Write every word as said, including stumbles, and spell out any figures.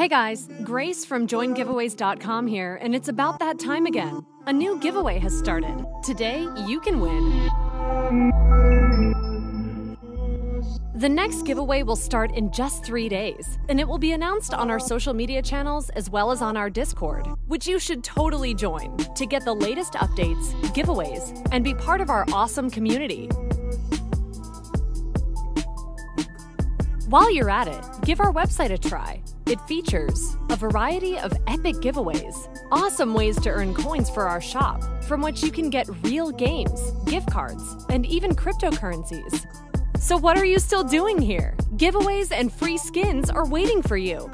Hey guys, Grace from join giveaways dot com here, and it's about that time again. A new giveaway has started. Today, you can win. The next giveaway will start in just three days, and it will be announced on our social media channels as well as on our Discord, which you should totally join to get the latest updates, giveaways, and be part of our awesome community. While you're at it, give our website a try. It features a variety of epic giveaways, awesome ways to earn coins for our shop, from which you can get real games, gift cards, and even cryptocurrencies. So what are you still doing here? Giveaways and free skins are waiting for you.